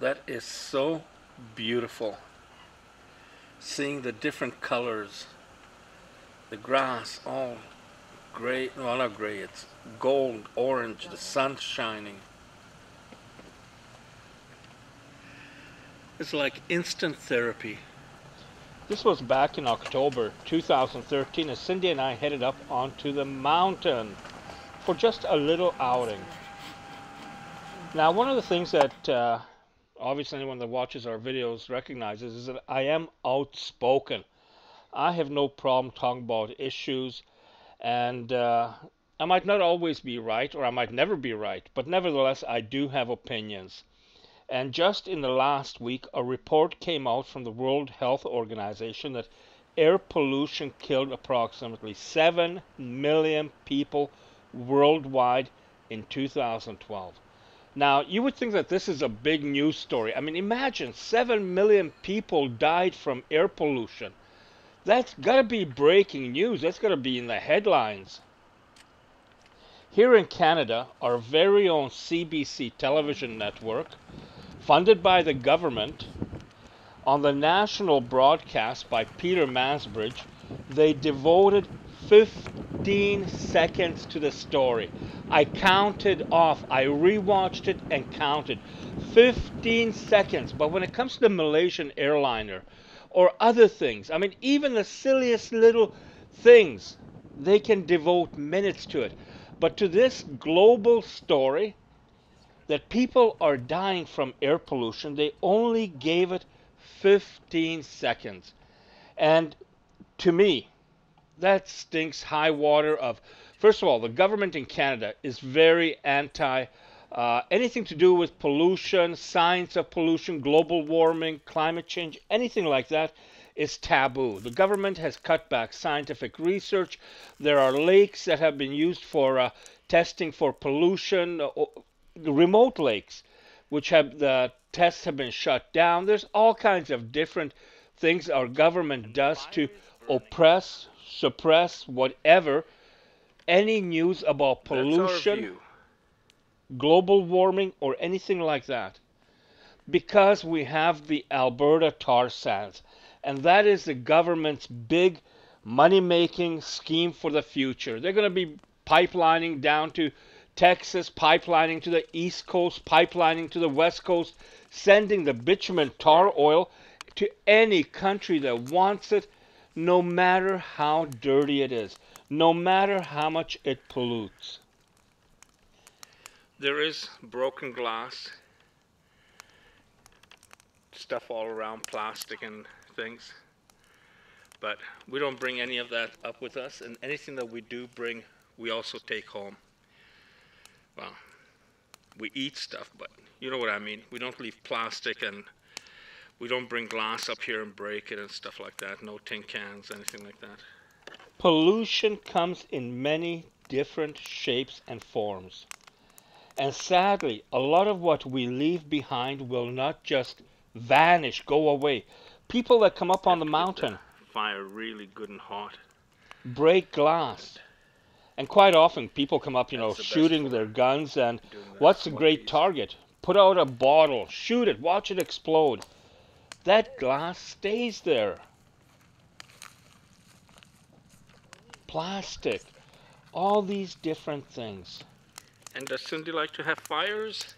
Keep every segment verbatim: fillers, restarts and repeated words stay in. That is so beautiful. Seeing the different colors, the grass all gray, well not gray, it's gold, orange, the sun shining. It's like instant therapy. This was back in October two thousand thirteen as Cindy and I headed up onto the mountain for just a little outing. Now, one of the things that uh, obviously anyone that watches our videos recognizes is that I am outspoken. I have no problem talking about issues, and uh, I might not always be right, or I might never be right, but nevertheless I do have opinions. And just in the last week, a report came out from the World Health Organization that air pollution killed approximately seven million people worldwide in two thousand twelve. Now, you would think that this is a big news story. I mean, imagine seven million people died from air pollution. That's got to be breaking news. That's got to be in the headlines. Here in Canada, our very own C B C television network, funded by the government, on the national broadcast by Peter Mansbridge, they devoted fifteen seconds to the story. I counted off. I rewatched it and counted. fifteen seconds. But when it comes to the Malaysian airliner or other things, I mean, even the silliest little things, they can devote minutes to it. But to this global story, that people are dying from air pollution, they only gave it fifteen seconds. And to me, that stinks high water of, first of all, the government in Canada is very anti uh, anything to do with pollution, science of pollution, global warming, climate change, anything like that is taboo. The government has cut back scientific research. There are lakes that have been used for uh, testing for pollution, uh, remote lakes, which have the tests have been shut down. There's all kinds of different things our government does to oppress, suppress, whatever, any news about pollution, global warming, or anything like that. Because we have the Alberta Tarsands, and that is the government's big money-making scheme for the future. They're going to be pipelining down to Texas, pipelining to the East Coast, pipelining to the West Coast, sending the bitumen tar oil to any country that wants it, no matter how dirty it is, no matter how much it pollutes. There is broken glass, stuff all around, plastic and things, but we don't bring any of that up with us, and anything that we do bring, we also take home. Well, we eat stuff, but you know what I mean. We don't leave plastic, and we don't bring glass up here and break it and stuff like that. No tin cans, anything like that. Pollution comes in many different shapes and forms. And sadly, a lot of what we leave behind will not just vanish, go away. People that come up on the mountain, fire really good and hot, break glass. And quite often people come up, you know, shooting their guns, and what's a great target? Put out a bottle, shoot it, watch it explode. That glass stays there. Plastic, all these different things. And does Cindy like to have fires?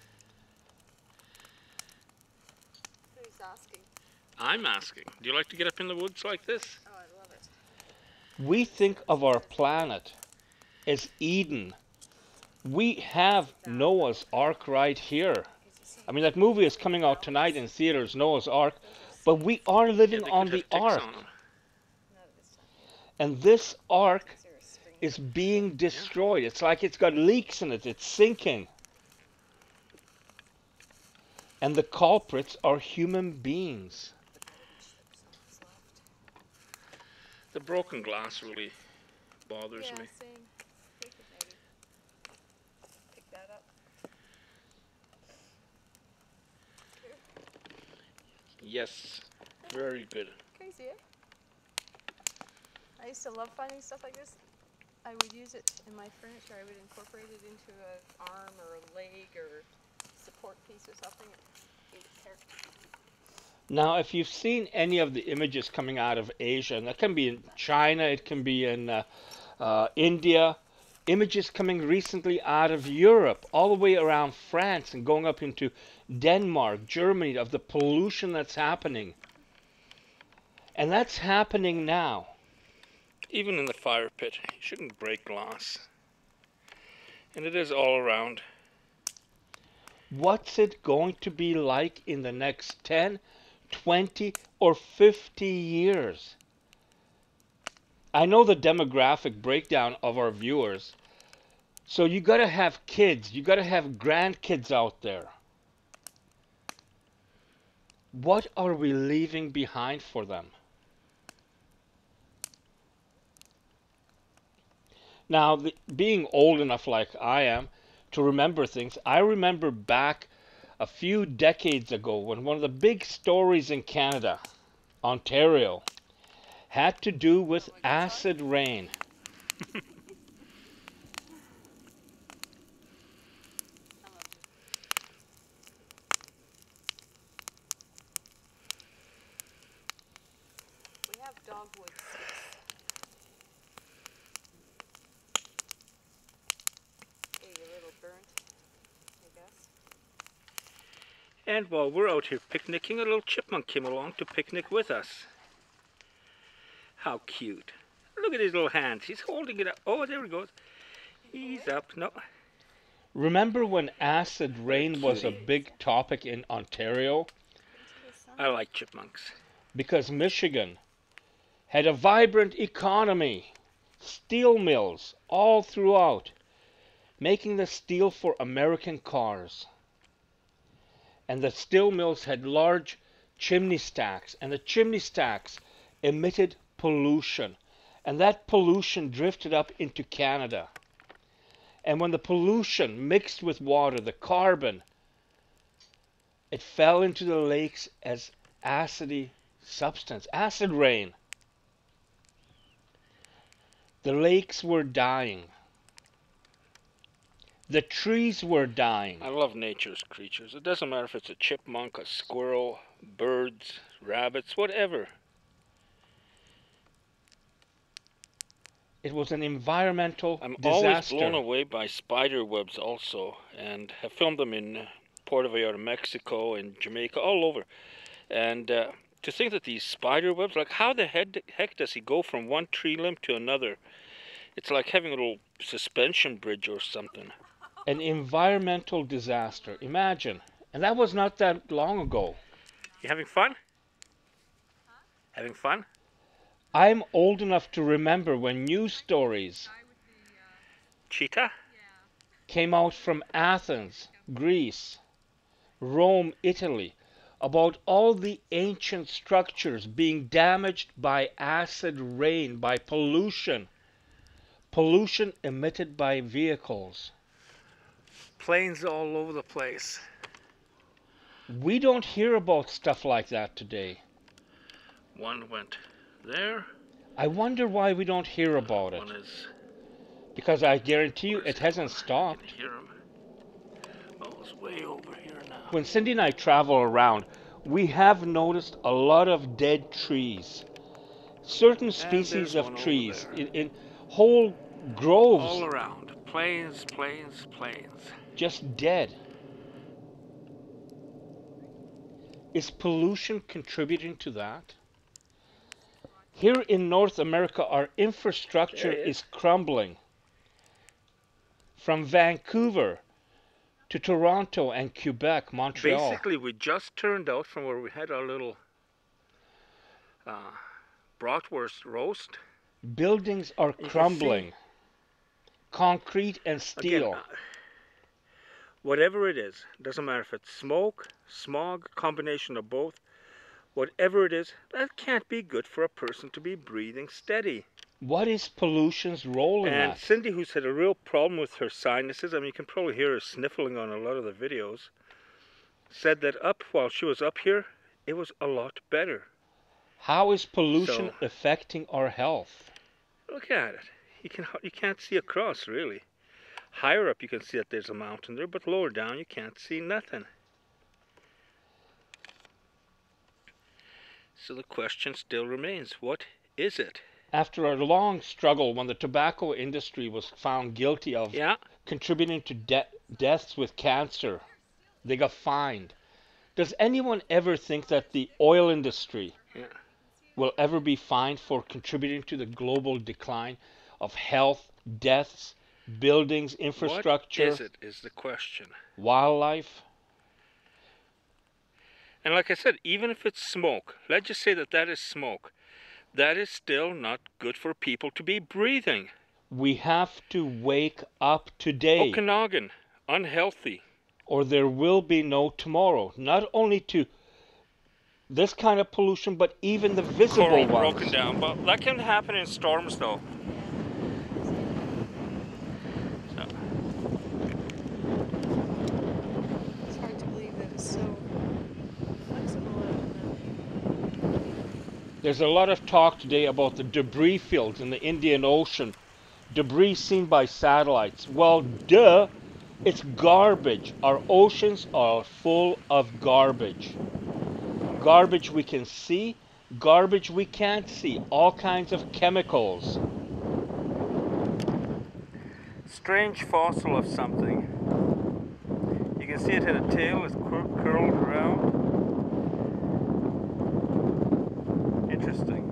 Who's asking? I'm asking. Do you like to get up in the woods like this? Oh, I love it. We think of our planet as Eden. We have Noah's Ark right here. I mean, that movie is coming out tonight in theaters, Noah's Ark, but we are living yeah, on the Ark. On. And this Ark is being destroyed. Yeah. It's like it's got leaks in it. It's sinking. And the culprits are human beings. The broken glass really bothers yeah, me. Same. Yes, very good. Crazy, eh? I used to love finding stuff like this. I would use it in my furniture. I would incorporate it into an arm or a leg or support piece or something. It's Now, if you've seen any of the images coming out of Asia, and that can be in China, it can be in uh, uh, India, images coming recently out of Europe, all the way around France and going up into Denmark, Germany, of the pollution that's happening. And that's happening now. Even in the fire pit, you shouldn't break glass. And it is all around. What's it going to be like in the next ten, twenty, or fifty years? I know the demographic breakdown of our viewers. So you got to have kids. You got to have grandkids out there. What are we leaving behind for them? Now, the, being old enough like I am to remember things, I remember back a few decades ago when one of the big stories in Canada, Ontario, had to do with acid rain. And while we're out here picnicking, a little chipmunk came along to picnic with us. How cute. Look at his little hands. He's holding it up. Oh, there he goes. He's up. No. Remember when acid rain was a big topic in Ontario? I like chipmunks. Because Michigan had a vibrant economy. Steel mills all throughout. Making the steel for American cars. And the steel mills had large chimney stacks, and the chimney stacks emitted pollution, and that pollution drifted up into Canada. And when the pollution mixed with water, the carbon, it fell into the lakes as acidy substance, acid rain. The lakes were dying. The trees were dying. I love nature's creatures. It doesn't matter if it's a chipmunk, a squirrel, birds, rabbits, whatever. It was an environmental I'm disaster. I'm always blown away by spider webs also, and have filmed them in Puerto Vallarta, Mexico, and Jamaica, all over. And uh, to think that these spider webs, like how the heck does he go from one tree limb to another? It's like having a little suspension bridge or something. An environmental disaster. Imagine. And that was not that long ago. You having fun? Huh? Having fun? I'm old enough to remember when news stories Cheetah? Came out from Athens, Greece, Rome, Italy, about all the ancient structures being damaged by acid rain, by pollution. Pollution emitted by vehicles. Planes all over the place. We don't hear about stuff like that today. One went there. I wonder why we don't hear about it. One is because I guarantee you it hasn't stopped. I can hear them. Well, it's way over here now. When Cindy and I travel around, we have noticed a lot of dead trees. Certain species of trees. In, in whole groves. All around. Plains, plains, plains. Just dead. Is pollution contributing to that? Here in North America, our infrastructure is. is crumbling. From Vancouver to Toronto and Quebec, Montreal. Basically, we just turned out from where we had our little uh, bratwurst roast. Buildings are crumbling, concrete and steel. Again, uh, whatever it is, doesn't matter if it's smoke, smog, combination of both, whatever it is, that can't be good for a person to be breathing steady. What is pollution's role in that? And Cindy, who's had a real problem with her sinuses, I mean, you can probably hear her sniffling on a lot of the videos, said that up while she was up here, it was a lot better. How is pollution so, affecting our health? Look at it. You, can, you can't see across, really. Higher up you can see that there's a mountain there, but lower down you can't see nothing. So the question still remains, what is it? After a long struggle, when the tobacco industry was found guilty of yeah. contributing to de deaths with cancer, they got fined. Does anyone ever think that the oil industry yeah. will ever be fined for contributing to the global decline of health, deaths, buildings, infrastructure? What is it is the question. Wildlife? And like I said, even if it's smoke, let's just say that that is smoke. That is still not good for people to be breathing. We have to wake up today. Okanagan, unhealthy. Or there will be no tomorrow. Not only to this kind of pollution, but even the visible Coral ones. Broken down. Well, that can happen in storms, though. So. It's hard to believe that it's so flexible. There's a lot of talk today about the debris fields in the Indian Ocean. Debris seen by satellites. Well, duh. It's garbage. Our oceans are full of garbage. Garbage we can see, garbage we can't see. All kinds of chemicals. Strange fossil of something. You can see it had a tail, it's cur curled around. Interesting.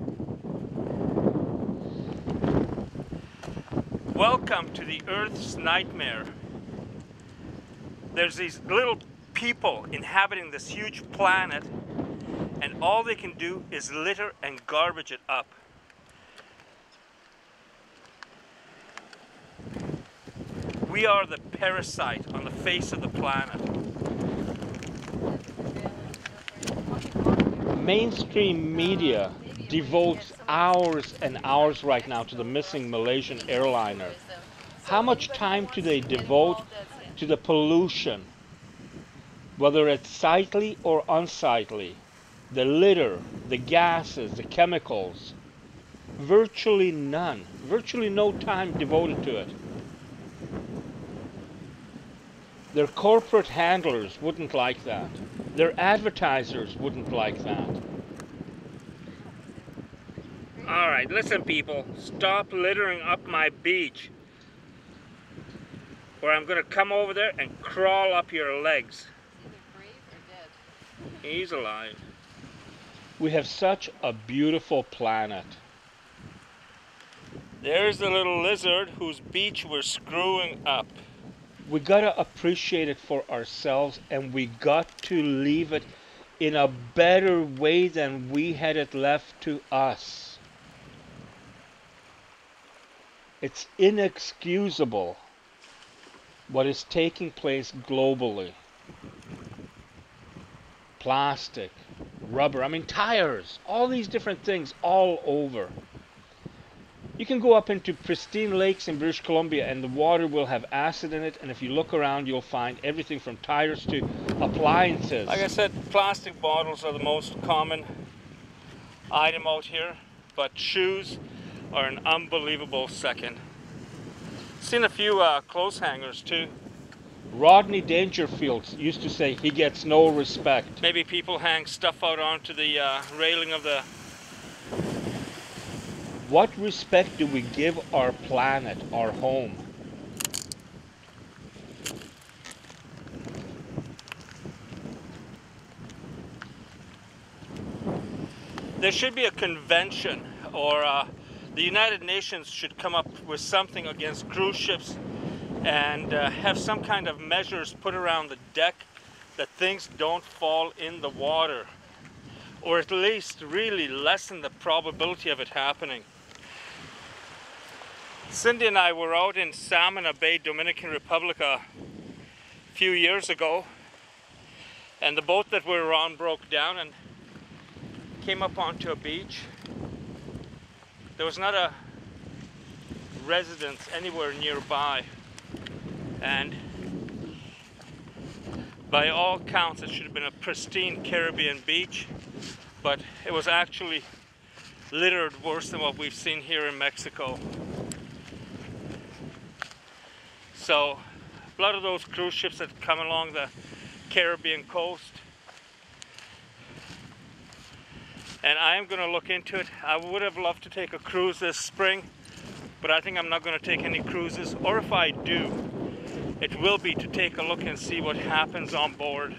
Welcome to the Earth's nightmare. There's these little people inhabiting this huge planet, and all they can do is litter and garbage it up. We are the parasite on the face of the planet. Mainstream media devotes hours and hours right now to the missing Malaysian airliner. How much time do they devote to the pollution, whether it's sightly or unsightly, the litter, the gases, the chemicals? Virtually none, virtually no time devoted to it. Their corporate handlers wouldn't like that. Their advertisers wouldn't like that. All right, listen people, stop littering up my beach, where I'm going to come over there and crawl up your legs. Either brave or dead. He's alive. We have such a beautiful planet. There's the little lizard whose beach we're screwing up. We got to appreciate it for ourselves, and we got to leave it in a better way than we had it left to us. It's inexcusable what is taking place globally. Plastic, rubber, I mean tires, all these different things all over. You can go up into pristine lakes in British Columbia and the water will have acid in it, and if you look around you'll find everything from tires to appliances. Like I said, plastic bottles are the most common item out here, but shoes are an unbelievable second. Seen a few uh, clothes hangers too. Rodney Dangerfield used to say he gets no respect. Maybe people hang stuff out onto the uh, railing of the... What respect do we give our planet, our home? There should be a convention, or a the United Nations should come up with something against cruise ships and uh, have some kind of measures put around the deck that things don't fall in the water, or at least really lessen the probability of it happening. Cindy and I were out in Samaná Bay, Dominican Republic a few years ago, and the boat that we were on broke down and came up onto a beach. There was not a residence anywhere nearby, and by all counts it should have been a pristine Caribbean beach, but it was actually littered worse than what we've seen here in Mexico. So a lot of those cruise ships that come along the Caribbean coast and I am going to look into it. I would have loved to take a cruise this spring, but I think I'm not going to take any cruises, or if I do, it will be to take a look and see what happens on board.